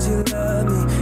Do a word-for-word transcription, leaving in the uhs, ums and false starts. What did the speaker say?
that you love me.